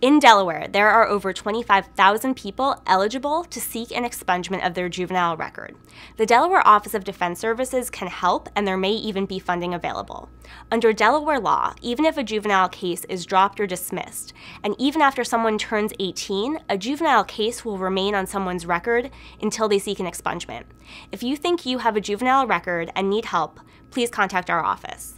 In Delaware, there are over 25,000 people eligible to seek an expungement of their juvenile record. The Delaware Office of Defense Services can help, and there may even be funding available. Under Delaware law, even if a juvenile case is dropped or dismissed, and even after someone turns 18, a juvenile case will remain on someone's record until they seek an expungement. If you think you have a juvenile record and need help, please contact our office.